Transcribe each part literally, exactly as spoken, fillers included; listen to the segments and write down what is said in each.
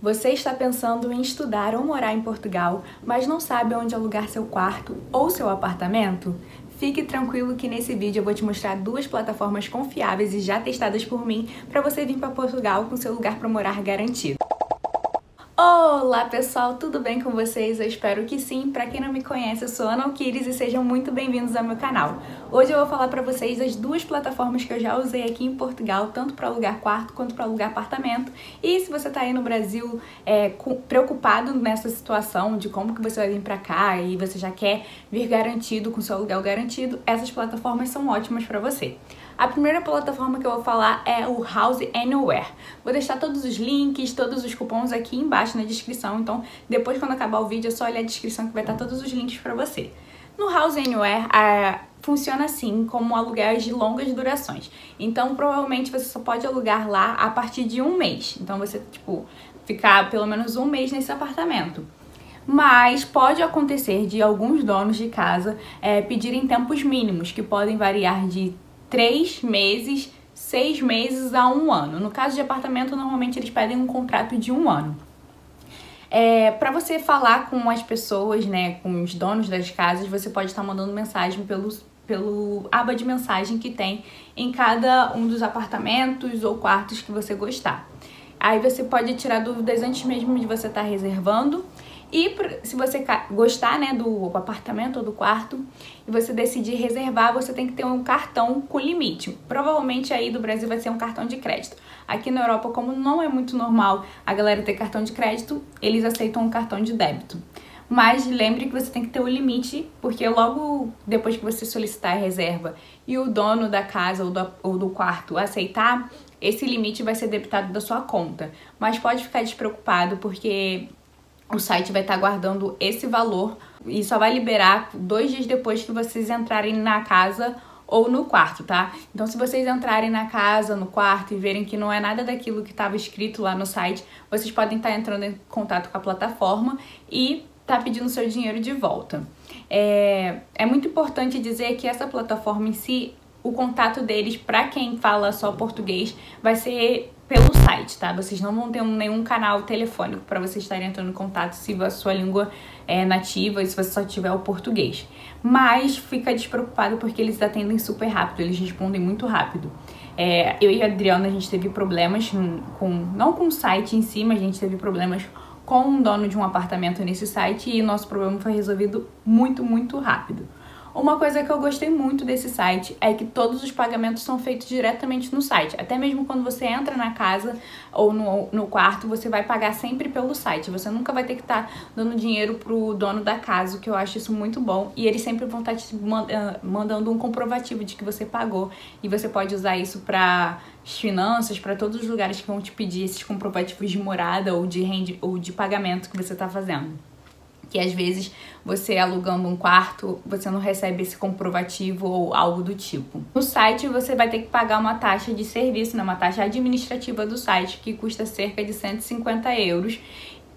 Você está pensando em estudar ou morar em Portugal, mas não sabe onde alugar seu quarto ou seu apartamento? Fique tranquilo que nesse vídeo eu vou te mostrar duas plataformas confiáveis e já testadas por mim para você vir para Portugal com seu lugar para morar garantido. Olá pessoal, tudo bem com vocês? Eu espero que sim. Para quem não me conhece, eu sou Ana Alquires e sejam muito bem-vindos ao meu canal. Hoje eu vou falar para vocês das duas plataformas que eu já usei aqui em Portugal, tanto para alugar quarto quanto para alugar apartamento. E se você tá aí no Brasil é, preocupado nessa situação de como que você vai vir para cá e você já quer vir garantido, com seu aluguel garantido, essas plataformas são ótimas para você. A primeira plataforma que eu vou falar é o House Anywhere. Vou deixar todos os links, todos os cupons aqui embaixo na descrição, então depois quando acabar o vídeo é só olhar a descrição que vai estar todos os links para você. No House Anywhere a... funciona assim, como aluguéis de longas durações. Então provavelmente você só pode alugar lá a partir de um mês. Então você, tipo, ficar pelo menos um mês nesse apartamento. Mas pode acontecer de alguns donos de casa é, pedirem tempos mínimos, que podem variar de três meses, seis meses a um ano. No caso de apartamento, normalmente eles pedem um contrato de um ano. É, para você falar com as pessoas, né, com os donos das casas, você pode estar mandando mensagem pelo, pelo aba de mensagem que tem em cada um dos apartamentos ou quartos que você gostar. Aí você pode tirar dúvidas antes mesmo de você estar reservando. E se você gostar, né, do apartamento ou do quarto e você decidir reservar, você tem que ter um cartão com limite. Provavelmente aí do Brasil vai ser um cartão de crédito. Aqui na Europa, como não é muito normal a galera ter cartão de crédito, eles aceitam um cartão de débito. Mas lembre que você tem que ter o limite, porque logo depois que você solicitar a reserva e o dono da casa ou do, ou do quarto aceitar, esse limite vai ser debitado da sua conta. Mas pode ficar despreocupado, porque o site vai estar guardando esse valor e só vai liberar dois dias depois que vocês entrarem na casa ou no quarto, tá? Então, se vocês entrarem na casa, no quarto e verem que não é nada daquilo que estava escrito lá no site, vocês podem estar entrando em contato com a plataforma e tá pedindo seu dinheiro de volta. É, é muito importante dizer que essa plataforma em si, o contato deles, para quem fala só português, vai ser pelo site, tá? Vocês não vão ter nenhum canal telefônico para vocês estarem entrando em contato se a sua língua é nativa e se você só tiver o português. Mas fica despreocupado, porque eles atendem super rápido, eles respondem muito rápido. É, eu e a Adriana, a gente teve problemas com, não com o site em si, mas a gente teve problemas com um dono de um apartamento nesse site e o nosso problema foi resolvido muito, muito rápido. Uma coisa que eu gostei muito desse site é que todos os pagamentos são feitos diretamente no site. Até mesmo quando você entra na casa ou no, no quarto, você vai pagar sempre pelo site. Você nunca vai ter que estar dando dinheiro pro dono da casa, que eu acho isso muito bom. E eles sempre vão estar te mandando um comprovativo de que você pagou. E você pode usar isso para as finanças, para todos os lugares que vão te pedir esses comprovativos de morada ou de, rende, ou de pagamento que você está fazendo. Que às vezes você alugando um quarto, você não recebe esse comprovativo ou algo do tipo. No site você vai ter que pagar uma taxa de serviço, né? Uma taxa administrativa do site, que custa cerca de cento e cinquenta euros.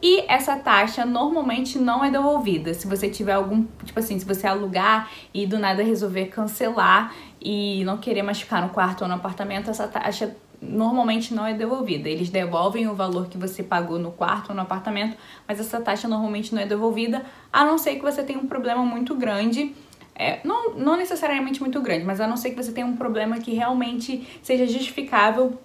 E essa taxa normalmente não é devolvida. Se você tiver algum, tipo assim, se você alugar e do nada resolver cancelar e não querer mais ficar no quarto ou no apartamento, essa taxa normalmente não é devolvida. Eles devolvem o valor que você pagou no quarto ou no apartamento, mas essa taxa normalmente não é devolvida, a não ser que você tenha um problema muito grande, é, não, não necessariamente muito grande, mas a não ser que você tenha um problema que realmente seja justificável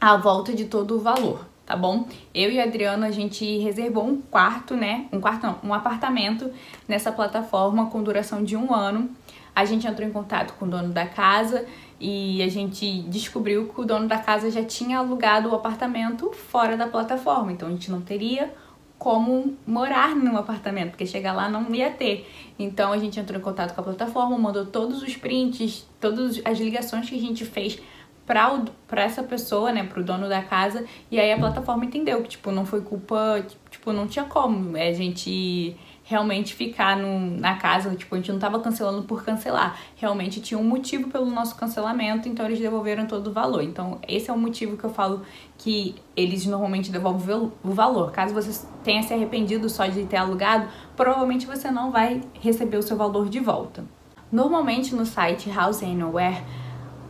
à volta de todo o valor, tá bom? Eu e a Adriana, a gente reservou um quarto, né? Um quarto não, um apartamento nessa plataforma com duração de um ano. A gente entrou em contato com o dono da casa e a gente descobriu que o dono da casa já tinha alugado o apartamento fora da plataforma. Então, a gente não teria como morar num apartamento, porque chegar lá não ia ter. Então, a gente entrou em contato com a plataforma, mandou todos os prints, todas as ligações que a gente fez para essa pessoa, né, pro dono da casa. E aí, a plataforma entendeu que, tipo, não foi culpa, tipo, não tinha como a gente realmente ficar no, na casa, tipo, a gente não tava cancelando por cancelar. Realmente tinha um motivo pelo nosso cancelamento, então eles devolveram todo o valor. Então esse é o motivo que eu falo que eles normalmente devolvem o valor. Caso você tenha se arrependido só de ter alugado, provavelmente você não vai receber o seu valor de volta. Normalmente no site House Anywhere,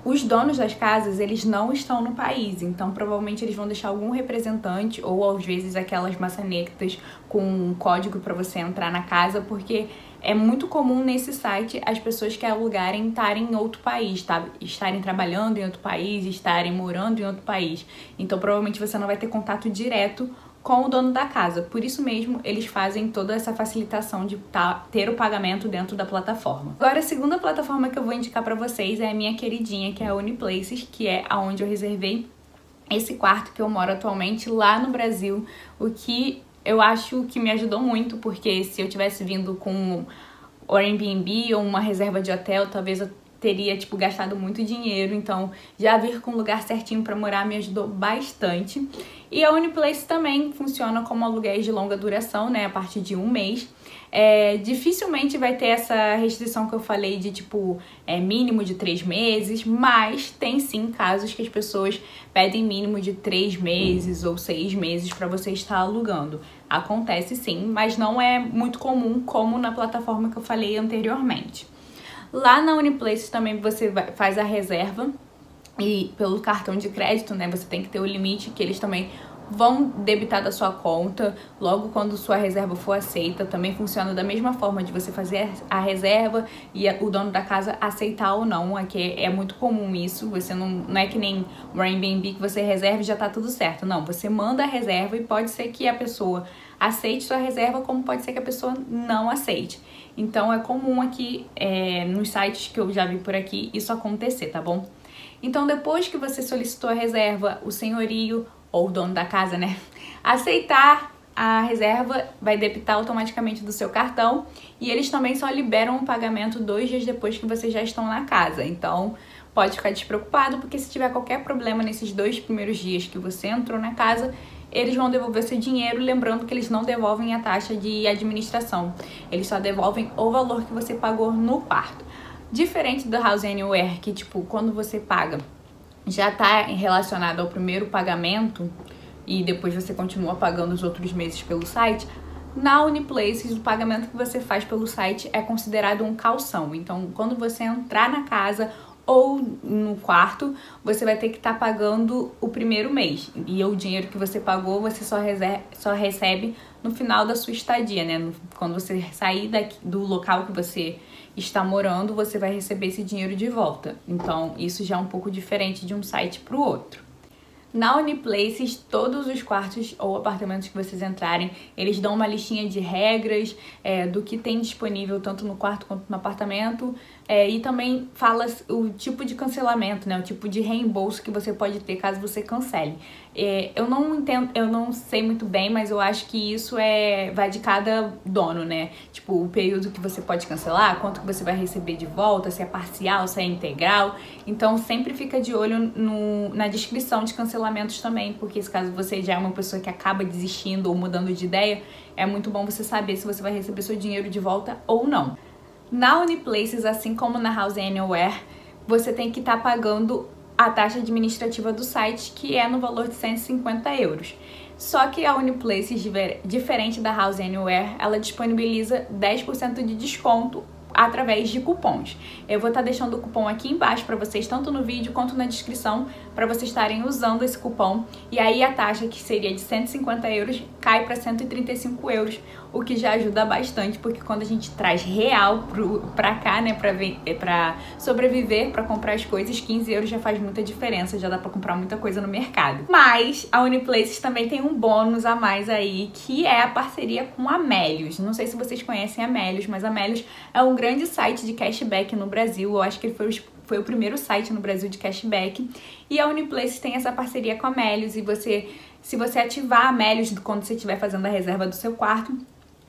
os donos das casas, eles não estão no país, então provavelmente eles vão deixar algum representante ou às vezes aquelas maçanetas com um código para você entrar na casa, porque é muito comum nesse site as pessoas que alugarem estarem em outro país, tá? Estarem trabalhando em outro país, estarem morando em outro país. Então provavelmente você não vai ter contato direto com o dono da casa. Por isso mesmo, eles fazem toda essa facilitação de ter o pagamento dentro da plataforma. Agora, a segunda plataforma que eu vou indicar para vocês é a minha queridinha, que é a UniPlaces, que é aonde eu reservei esse quarto que eu moro atualmente lá no Brasil, o que eu acho que me ajudou muito, porque se eu tivesse vindo com o Airbnb ou uma reserva de hotel, talvez eu teria, tipo, gastado muito dinheiro, então já vir com um lugar certinho pra morar me ajudou bastante. E a UniPlace também funciona como aluguéis de longa duração, né, a partir de um mês. É, dificilmente vai ter essa restrição que eu falei de, tipo, é, mínimo de três meses, mas tem sim casos que as pessoas pedem mínimo de três meses ou seis meses pra você estar alugando. Acontece sim, mas não é muito comum como na plataforma que eu falei anteriormente. Lá na UniPlaces também você faz a reserva e pelo cartão de crédito, né, você tem que ter o limite que eles também vão debitar da sua conta logo quando sua reserva for aceita. Também funciona da mesma forma de você fazer a reserva e o dono da casa aceitar ou não. Aqui é muito comum isso, você não, não é que nem o Airbnb que você reserva e já tá tudo certo. Não, você manda a reserva e pode ser que a pessoa aceite sua reserva, como pode ser que a pessoa não aceite. Então é comum aqui, é, nos sites que eu já vi por aqui, isso acontecer, tá bom? Então depois que você solicitou a reserva, o senhorio ou o dono da casa, né, aceitar a reserva, vai debitar automaticamente do seu cartão e eles também só liberam o pagamento dois dias depois que vocês já estão na casa. Então pode ficar despreocupado, porque se tiver qualquer problema nesses dois primeiros dias que você entrou na casa, eles vão devolver seu dinheiro, lembrando que eles não devolvem a taxa de administração. Eles só devolvem o valor que você pagou no quarto. Diferente do House Anywhere, que tipo, quando você paga, já tá relacionado ao primeiro pagamento e depois você continua pagando os outros meses pelo site, na UniPlaces o pagamento que você faz pelo site é considerado um calção. Então quando você entrar na casa ou no quarto, você vai ter que estar tá pagando o primeiro mês. E o dinheiro que você pagou, você só, reserva, só recebe no final da sua estadia, né? Quando você sair daqui, do local que você está morando, você vai receber esse dinheiro de volta. Então, isso já é um pouco diferente de um site para o outro. Na UniPlaces, todos os quartos ou apartamentos que vocês entrarem, eles dão uma listinha de regras é, do que tem disponível tanto no quarto quanto no apartamento, é, e também fala o tipo de cancelamento, né, o tipo de reembolso que você pode ter caso você cancele. É, eu não entendo, eu não sei muito bem, mas eu acho que isso é vai de cada dono, né? Tipo, o período que você pode cancelar, quanto que você vai receber de volta, se é parcial, se é integral. Então sempre fica de olho no, na descrição de cancelamento também, porque se caso você já é uma pessoa que acaba desistindo ou mudando de ideia, é muito bom você saber se você vai receber seu dinheiro de volta ou não. Na UniPlaces, assim como na House Anywhere, você tem que estar tá pagando a taxa administrativa do site, que é no valor de cento e cinquenta euros. Só que a UniPlaces, diferente da House Anywhere, ela disponibiliza dez por cento de desconto através de cupons. Eu vou estar deixando o cupom aqui embaixo para vocês, tanto no vídeo quanto na descrição, para vocês estarem usando esse cupom. E aí a taxa, que seria de cento e cinquenta euros, cai para cento e trinta e cinco euros, o que já ajuda bastante, porque quando a gente traz real para cá, né, para sobreviver, para comprar as coisas, quinze euros já faz muita diferença, já dá para comprar muita coisa no mercado. Mas a UniPlaces também tem um bônus a mais aí, que é a parceria com a Méliuz. Não sei se vocês conhecem a Méliuz, mas a Méliuz é um grande grande site de cashback no Brasil. Eu acho que ele foi, foi o primeiro site no Brasil de cashback, e a UniPlaces tem essa parceria com a Méliuz, e você, se você ativar a Méliuz quando você estiver fazendo a reserva do seu quarto,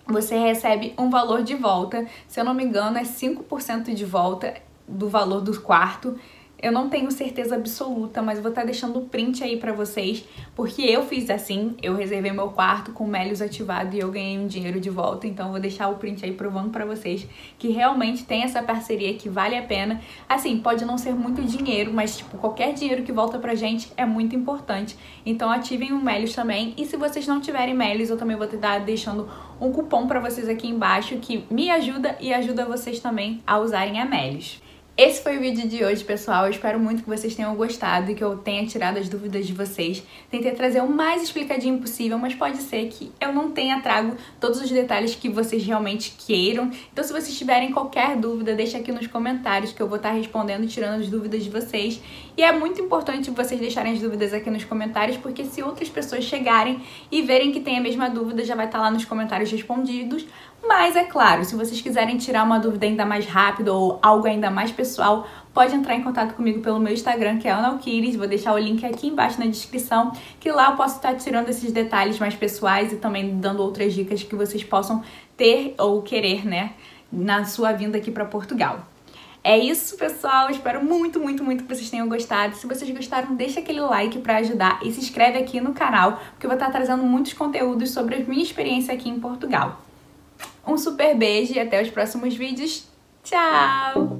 você recebe um valor de volta, se eu não me engano é cinco por cento de volta do valor do quarto. Eu não tenho certeza absoluta, mas vou estar deixando o print aí pra vocês, porque eu fiz assim, eu reservei meu quarto com o Méliuz ativado e eu ganhei um dinheiro de volta, então vou deixar o print aí provando pra vocês que realmente tem essa parceria, que vale a pena. Assim, pode não ser muito dinheiro, mas tipo, qualquer dinheiro que volta pra gente é muito importante, então ativem o Méliuz também. E se vocês não tiverem Méliuz, eu também vou estar deixando um cupom pra vocês aqui embaixo, que me ajuda e ajuda vocês também a usarem a Méliuz. Esse foi o vídeo de hoje, pessoal. Eu espero muito que vocês tenham gostado e que eu tenha tirado as dúvidas de vocês. Tentei trazer o mais explicadinho possível, mas pode ser que eu não tenha trago todos os detalhes que vocês realmente queiram. Então, se vocês tiverem qualquer dúvida, deixa aqui nos comentários que eu vou estar respondendo e tirando as dúvidas de vocês. E é muito importante vocês deixarem as dúvidas aqui nos comentários, porque se outras pessoas chegarem e verem que tem a mesma dúvida, já vai estar lá nos comentários respondidos. Mas, é claro, se vocês quiserem tirar uma dúvida ainda mais rápida ou algo ainda mais pessoal, pode entrar em contato comigo pelo meu Instagram, que é Ana Alquires. Vou deixar o link aqui embaixo na descrição, que lá eu posso estar tirando esses detalhes mais pessoais e também dando outras dicas que vocês possam ter ou querer, né, na sua vinda aqui para Portugal. É isso, pessoal. Espero muito, muito, muito que vocês tenham gostado. Se vocês gostaram, deixa aquele like pra ajudar e se inscreve aqui no canal, porque eu vou estar trazendo muitos conteúdos sobre a minha experiência aqui em Portugal. Um super beijo e até os próximos vídeos. Tchau!